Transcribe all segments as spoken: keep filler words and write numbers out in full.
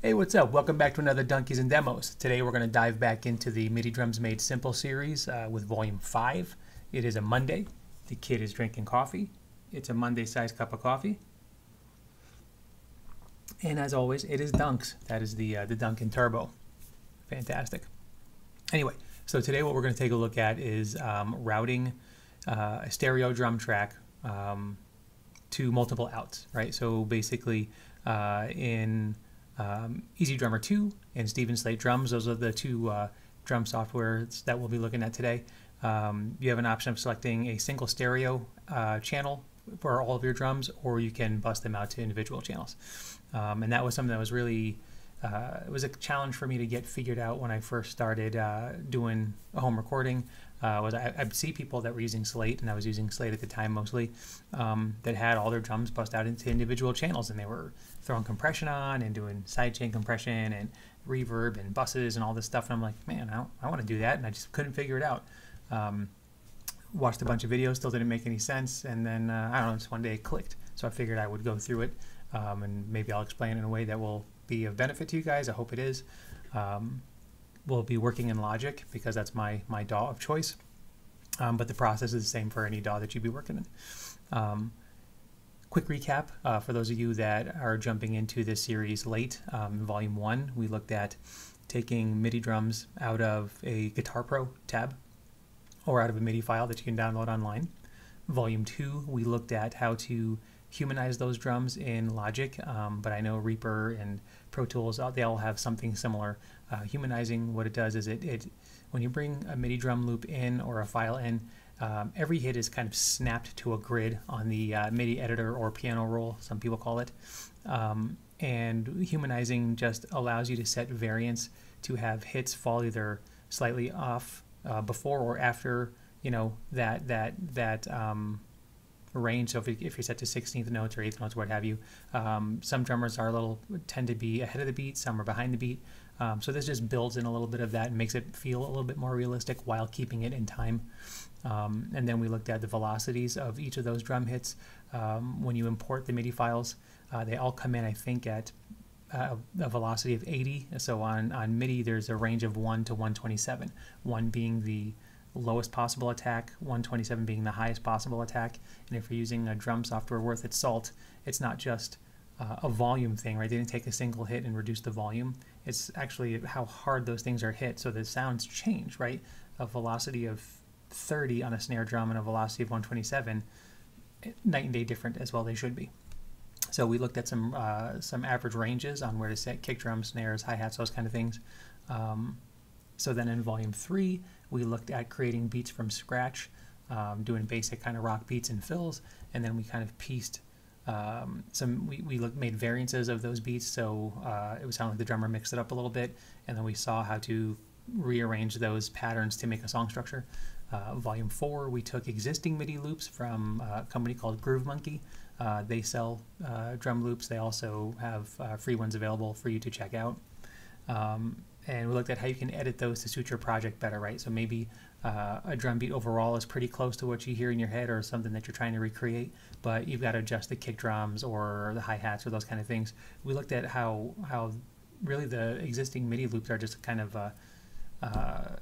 Hey, what's up? Welcome back to another Dunkies and Demos. Today we're going to dive back into the MIDI Drums Made Simple series uh, with Volume five. It is a Monday. The kid is drinking coffee. It's a Monday-sized cup of coffee. And as always, it is Dunks. That is the, uh, the Dunkin' Turbo. Fantastic. Anyway, so today what we're going to take a look at is um, routing uh, a stereo drum track um, to multiple outs, right? So basically uh, in... Um, EZdrummer two and Steven Slate Drums, those are the two uh, drum softwares that we'll be looking at today. Um, you have an option of selecting a single stereo uh, channel for all of your drums, or you can bust them out to individual channels. Um, and that was something that was really, uh, it was a challenge for me to get figured out when I first started uh, doing a home recording. Uh, was I, I'd see people that were using Slate, and I was using Slate at the time mostly, um, that had all their drums bust out into individual channels, and they were throwing compression on and doing sidechain compression and reverb and buses and all this stuff. And I'm like, man, I, don't, I want to do that, and I just couldn't figure it out. Um, watched a bunch of videos, still didn't make any sense, and then uh, I don't know, just one day it clicked. So I figured I would go through it, um, and maybe I'll explain it in a way that will be of benefit to you guys. I hope it is. Um, We'll be working in Logic because that's my my D A W of choice, um, but the process is the same for any D A W that you'd be working in. Um, quick recap uh, for those of you that are jumping into this series late. Um, in volume one, we looked at taking MIDI drums out of a Guitar Pro tab or out of a MIDI file that you can download online. Volume two, we looked at how to humanize those drums in Logic, um, but I know Reaper and Pro Tools, they all have something similar. Uh, humanizing, what it does is it, it, when you bring a MIDI drum loop in or a file in, um, every hit is kind of snapped to a grid on the uh, MIDI editor or piano roll, some people call it. Um, and humanizing just allows you to set variance to have hits fall either slightly off uh, before or after, you know, that, that, that, um, range. So if, if you're set to sixteenth notes or eighth notes, what have you, um, some drummers are a little tend to be ahead of the beat, some are behind the beat. Um, so this just builds in a little bit of that and makes it feel a little bit more realistic while keeping it in time. Um, and then we looked at the velocities of each of those drum hits. Um, when you import the MIDI files, uh, they all come in, I think, at uh, a velocity of eighty. So on, on MIDI, there's a range of one to one twenty-seven, one being the lowest possible attack, one twenty-seven being the highest possible attack. And if you're using a drum software worth its salt, it's not just uh, a volume thing, right? They didn't take a single hit and reduce the volume. It's actually how hard those things are hit, so the sounds change, right? A velocity of thirty on a snare drum and a velocity of one twenty-seven, night and day different, as well they should be. So we looked at some uh, some average ranges on where to set kick drums, snares, hi-hats, those kind of things. Um, so then in volume three, we looked at creating beats from scratch, um, doing basic kind of rock beats and fills, and then we kind of pieced um, some, we, we looked, made variances of those beats, so uh, it would sound like the drummer mixed it up a little bit, and then we saw how to rearrange those patterns to make a song structure. Uh, volume four, we took existing MIDI loops from a company called Groove Monkee. Uh, they sell uh, drum loops. They also have uh, free ones available for you to check out. Um, And we looked at how you can edit those to suit your project better, right? So maybe uh, a drum beat overall is pretty close to what you hear in your head or something that you're trying to recreate, but you've got to adjust the kick drums or the hi-hats or those kind of things. We looked at how how really the existing MIDI loops are just kind of, uh, uh,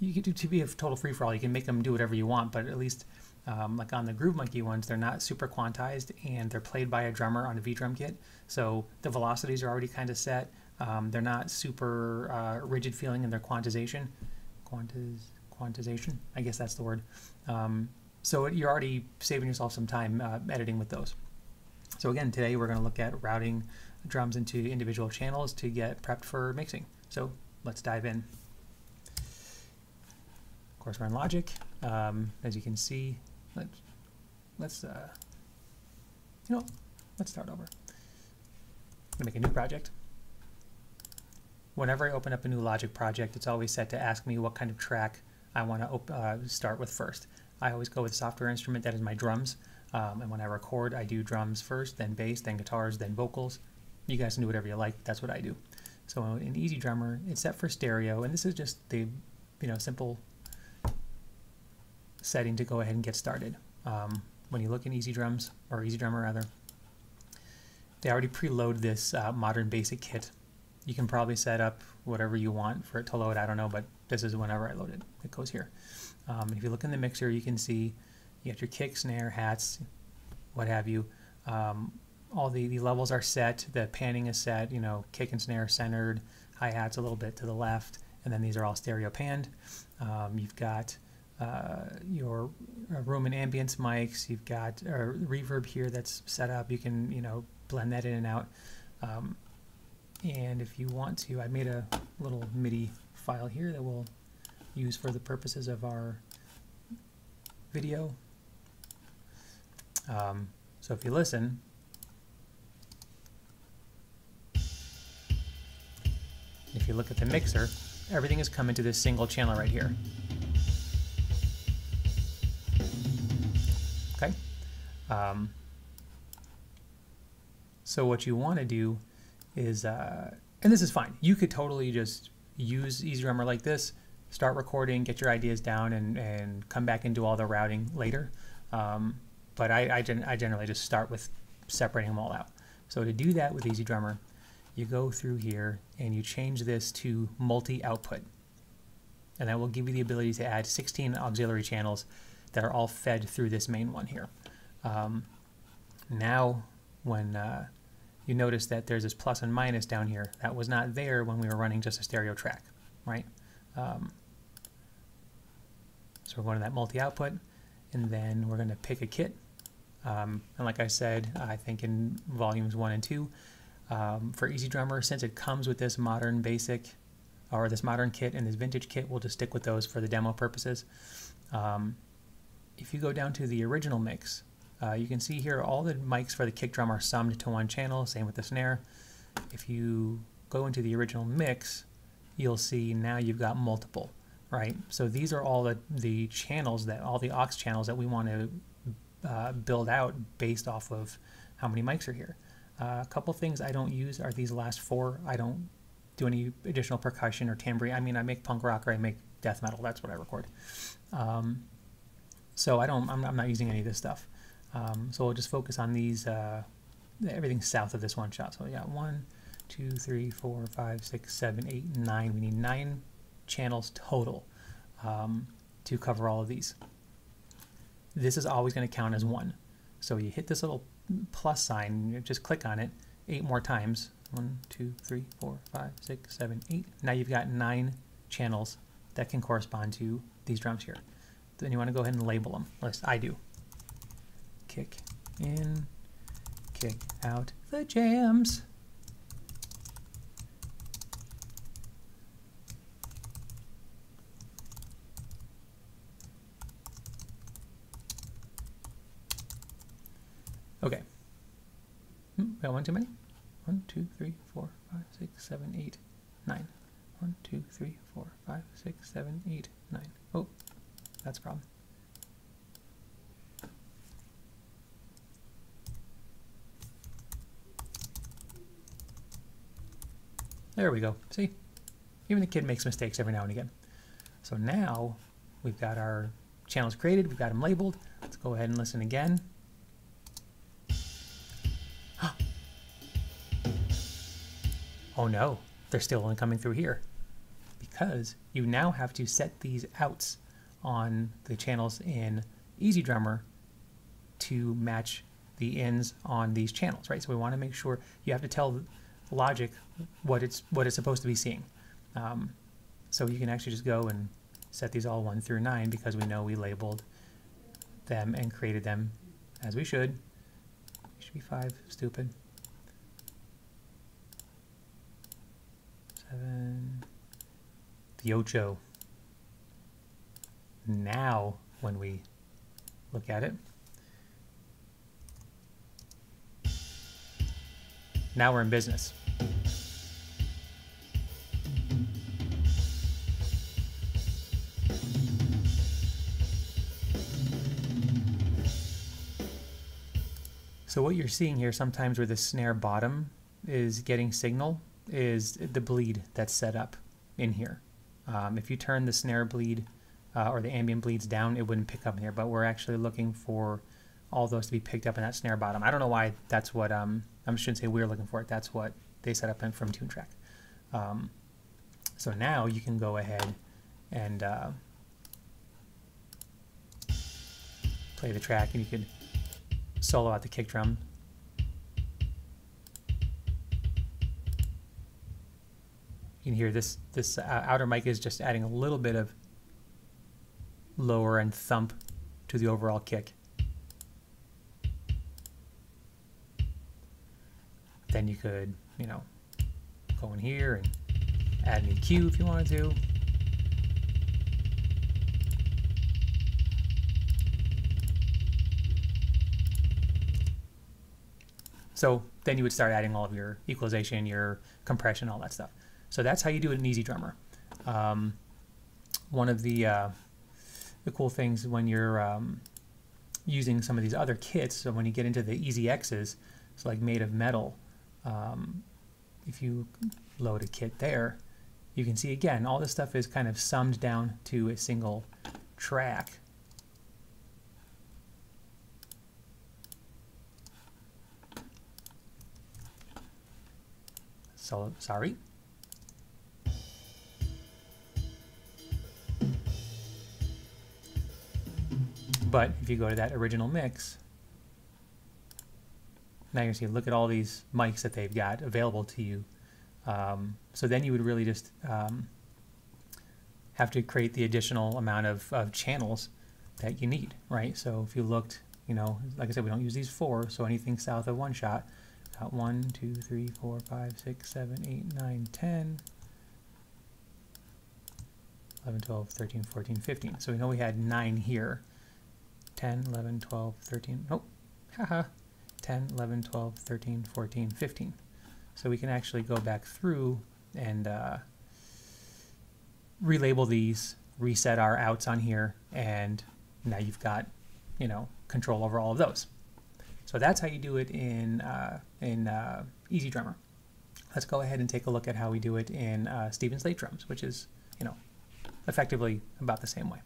you can do to be a total free-for-all. You can make them do whatever you want, but at least um, like on the Groove Monkee ones, they're not super quantized and they're played by a drummer on a V-drum kit. So the velocities are already kind of set. Um, they're not super uh, rigid feeling in their quantization. Quantiz, quantization, I guess that's the word. Um, so it, you're already saving yourself some time uh, editing with those. So again, today we're going to look at routing drums into individual channels to get prepped for mixing. So let's dive in. Of course, we're in Logic. Um, as you can see, let's, let's uh, you know, let's start over. I'm going to make a new project. Whenever I open up a new Logic project, it's always set to ask me what kind of track I want to uh, start with first. I always go with software instrument, that is my drums. Um, and when I record, I do drums first, then bass, then guitars, then vocals. You guys can do whatever you like, that's what I do. So in EZdrummer, it's set for stereo, and this is just the you know simple setting to go ahead and get started. Um, when you look in EZdrums, or EZdrummer rather, they already preload this uh, modern basic kit. You can probably set up whatever you want for it to load. I don't know, but this is whenever I load it. It goes here. Um, if you look in the mixer, you can see you have your kick, snare, hats, what have you. Um, all the, the levels are set. The panning is set. You know, kick and snare centered, hi-hats a little bit to the left, and then these are all stereo panned. Um, you've got uh, your room and ambience mics. You've got a reverb here that's set up. You can, you know, blend that in and out. Um, and if you want to, I made a little MIDI file here that we'll use for the purposes of our video. Um, so if you listen, if you look at the mixer, everything is coming to this single channel right here. Okay. Um, so what you want to do is, uh, and this is fine. You could totally just use EZdrummer like this, start recording, get your ideas down, and, and come back and do all the routing later. Um, but I, I, gen I generally just start with separating them all out. So to do that with EZdrummer, you go through here and you change this to multi-output. And that will give you the ability to add sixteen auxiliary channels that are all fed through this main one here. Um, now, when uh, you notice that there's this plus and minus down here, that was not there when we were running just a stereo track, right? Um, so we're going to that multi-output, and then we're going to pick a kit. Um, and like I said, I think in volumes one and two, um, for EZdrummer, since it comes with this modern basic, or this modern kit and this vintage kit, we'll just stick with those for the demo purposes. Um, if you go down to the original mix, uh, you can see here all the mics for the kick drum are summed to one channel, same with the snare. If you go into the original mix, you'll see now you've got multiple, right? So these are all the, the channels, that all the aux channels that we want to uh, build out based off of how many mics are here. Uh, a couple things I don't use are these last four. I don't do any additional percussion or tambourine. I mean, I make punk rock or I make death metal. That's what I record. Um, so I don't, I'm, I'm not using any of this stuff. Um, so we'll just focus on these, uh, everything south of this one shot. So we got one, two, three, four, five, six, seven, eight, nine. We need nine channels total um, to cover all of these. This is always going to count as one. So you hit this little plus sign, you just click on it eight more times. One, two, three, four, five, six, seven, eight. Now you've got nine channels that can correspond to these drums here. Then you want to go ahead and label them. At least I do. Kick in, kick out the jams. Okay. Hmm, we got one too many. One, two, three, four, five, six, seven, eight, nine. One, two, three, four, five, six, seven, eight, nine. Oh, that's a problem. There we go. See? Even the kid makes mistakes every now and again. So now we've got our channels created, we've got them labeled. Let's go ahead and listen again. Oh no, they're still only coming through here, because you now have to set these outs on the channels in EZdrummer to match the ins on these channels, right? So we want to make sure you have to tell Logic what it's what it's supposed to be seeing. Um, so you can actually just go and set these all one through nine, because we know we labeled them and created them as we should. It should be five, stupid. Seven, the ocho. Now, when we look at it, now we're in business. So what you're seeing here sometimes where the snare bottom is getting signal is the bleed that's set up in here. Um, if you turn the snare bleed uh, or the ambient bleeds down, it wouldn't pick up in here, but we're actually looking for all those to be picked up in that snare bottom. I don't know why that's what, um, I shouldn't say we're looking for it, that's what they set up in from Toontrack. Um, so now you can go ahead and uh, play the track, and you could solo out the kick drum. You can hear this, this uh, outer mic is just adding a little bit of lower and thump to the overall kick. Then you could, you know, go in here and add an E Q if you wanted to. So then you would start adding all of your equalization, your compression, all that stuff. So that's how you do it in EZdrummer. Um, one of the uh, the cool things when you're um, using some of these other kits, so when you get into the E Z Xs, so like Made of Metal, um, if you load a kit there, you can see again all this stuff is kind of summed down to a single track. So sorry. But if you go to that original mix, now you can see, look at all these mics that they've got available to you. Um, so then you would really just um, have to create the additional amount of, of channels that you need, right? So if you looked, you know, like I said, we don't use these four, so anything south of one shot, got one, two, three, four, five, six, seven, eight, nine, ten, eleven, twelve, thirteen, fourteen, fifteen. So we know we had nine here. ten, eleven, twelve, thirteen, oh, haha, ten, eleven, twelve, thirteen, fourteen, fifteen. So we can actually go back through and uh, relabel these, reset our outs on here, and now you've got, you know, control over all of those. So that's how you do it in, uh, in uh, EZdrummer. Let's go ahead and take a look at how we do it in uh, Steven Slate Drums, which is, you know, effectively about the same way.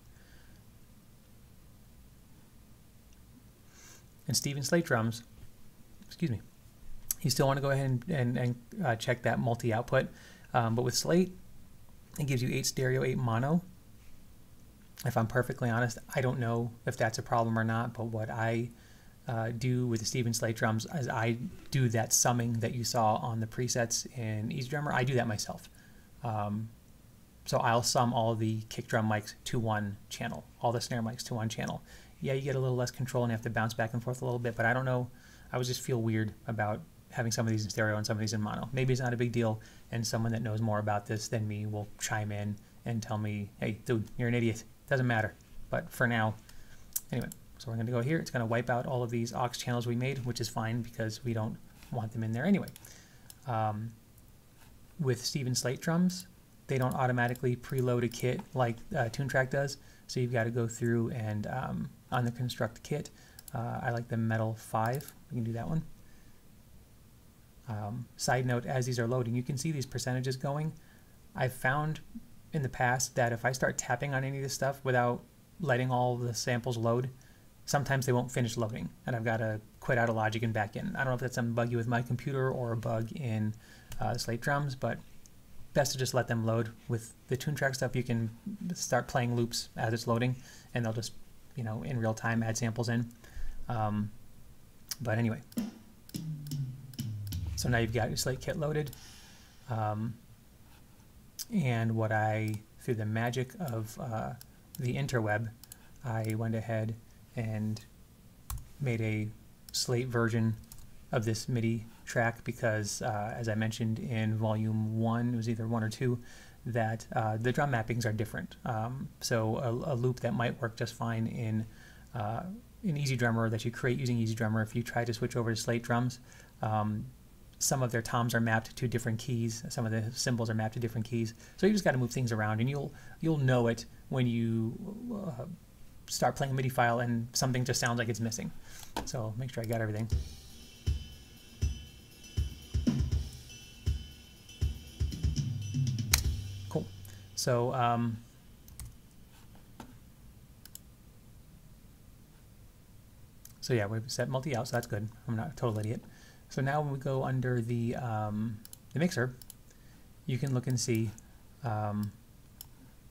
And Steven Slate Drums, excuse me, you still want to go ahead and, and, and uh, check that multi-output. Um, but with Slate, it gives you eight stereo, eight mono. If I'm perfectly honest, I don't know if that's a problem or not, but what I uh, do with the Steven Slate Drums is I do that summing that you saw on the presets in EZdrummer. I do that myself. Um, so I'll sum all the kick drum mics to one channel, all the snare mics to one channel. Yeah, you get a little less control and you have to bounce back and forth a little bit, but I don't know. I would just feel weird about having some of these in stereo and some of these in mono. Maybe it's not a big deal, and someone that knows more about this than me will chime in and tell me, hey, dude, you're an idiot. Doesn't matter. But for now, anyway, so we're going to go here. It's going to wipe out all of these aux channels we made, which is fine because we don't want them in there anyway. Um, with Steven Slate Drums, they don't automatically preload a kit like uh, Toontrack does, so you've got to go through and... Um, on the construct kit. Uh, I like the metal five. We can do that one. Um, side note, as these are loading, you can see these percentages going. I've found in the past that if I start tapping on any of this stuff without letting all the samples load, sometimes they won't finish loading, and I've got to quit out of Logic and back in. I don't know if that's something buggy with my computer or a bug in uh, Slate Drums, but best to just let them load. With the Toontrack stuff, you can start playing loops as it's loading, and they'll just, you know, in real time, add samples in. Um, but anyway, so now you've got your Slate kit loaded. Um, and what I, through the magic of uh, the interweb, I went ahead and made a Slate version of this MIDI track because, uh, as I mentioned in volume one, it was either one or two, that uh, the drum mappings are different. Um, so a, a loop that might work just fine in uh, in EZdrummer that you create using EZdrummer, if you try to switch over to Slate Drums, um, some of their toms are mapped to different keys, some of the cymbals are mapped to different keys. So you just got to move things around, and you'll you'll know it when you uh, start playing a MIDI file and something just sounds like it's missing. So make sure I got everything. So um, so yeah, we've set multi out, so that's good. I'm not a total idiot. So now when we go under the um, the mixer, you can look and see um,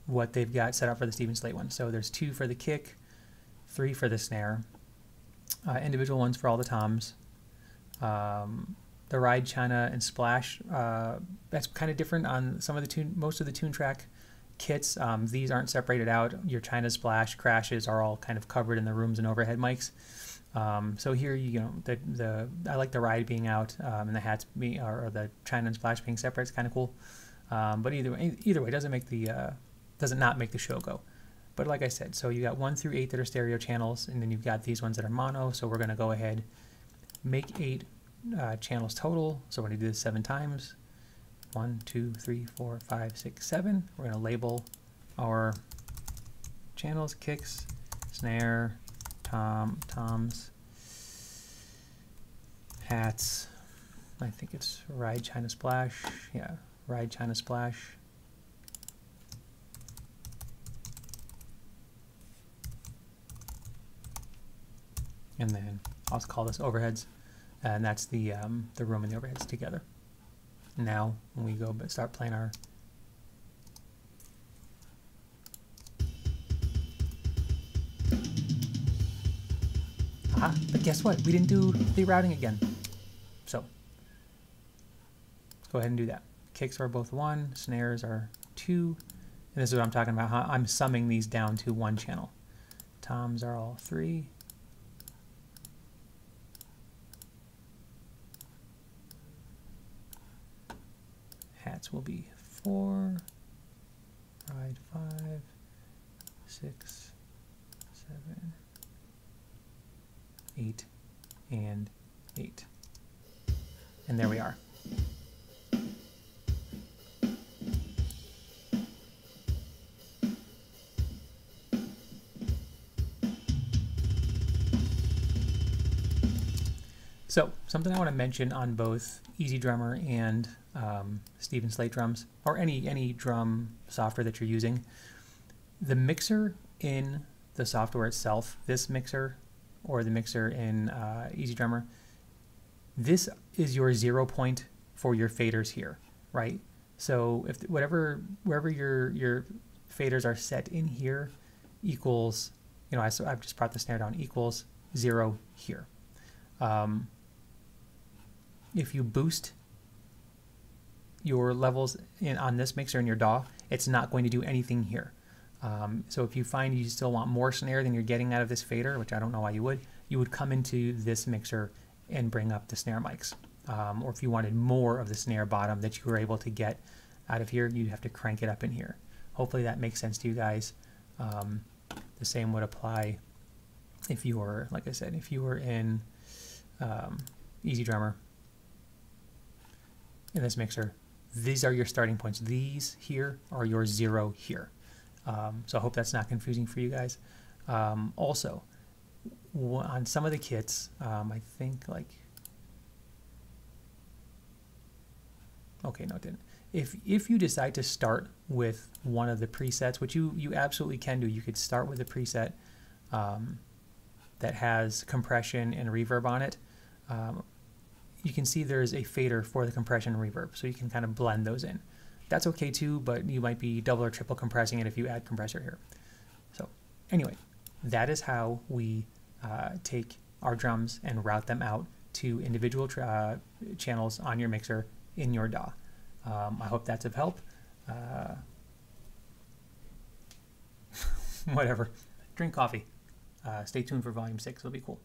what they've got set up for the Steven Slate one. So there's two for the kick, three for the snare, uh, individual ones for all the toms. Um, the ride, china, and splash, uh, that's kind of different on some of the tune, most of the Toontrack kits. Um, these aren't separated out. Your china, splash, crashes are all kind of covered in the rooms and overhead mics. Um, so here, you know, the, the I like the ride being out um, and the hats being, or, or the china and splash being separate. It's kind of cool. Um, but either way, either way, it doesn't make the uh, doesn't not make the show go. But like I said, so you got one through eight that are stereo channels, and then you've got these ones that are mono. So we're going to go ahead, make eight uh, channels total. So we're going to do this seven times. One, two, three, four, five, six, seven. We're going to label our channels: kicks, snare, tom, toms, hats. I think it's ride, china, splash. Yeah, ride, china, splash. And then I'll call this overheads, and that's the um, the room and the overheads together. Now when we go but start playing our ah, but guess what? We didn't do the routing again. So let's go ahead and do that. Kicks are both one, snares are two, and this is what I'm talking about. Huh? I'm summing these down to one channel. Toms are all three. Hats will be four, ride five, six, seven, eight, and eight. And there we are. So something I want to mention on both EZdrummer and um, Steven Slate Drums, or any any drum software that you're using, the mixer in the software itself, this mixer or the mixer in uh, EZdrummer, this is your zero point for your faders here, right? So if whatever wherever your your faders are set in here equals, you know, I, so I've just brought the snare down, equals zero here. Um, if you boost your levels in, on this mixer in your D A W, it's not going to do anything here. Um, so if you find you still want more snare than you're getting out of this fader, which I don't know why you would, you would come into this mixer and bring up the snare mics. Um, or if you wanted more of the snare bottom that you were able to get out of here, you'd have to crank it up in here. Hopefully that makes sense to you guys. Um, the same would apply if you were, like I said, if you were in um, EZdrummer. In this mixer, these are your starting points. These here are your zero here. Um, so I hope that's not confusing for you guys. Um, also, on some of the kits, um, I think like, okay, no, it didn't. If, if you decide to start with one of the presets, which you, you absolutely can do, you could start with a preset um, that has compression and reverb on it. Um, you can see there's a fader for the compression and reverb, so you can kind of blend those in. That's okay too, but you might be double or triple compressing it if you add compressor here. So anyway, that is how we uh, take our drums and route them out to individual uh, channels on your mixer in your D A W. Um, I hope that's of help. Uh, whatever, drink coffee. Uh, stay tuned for volume six, it'll be cool.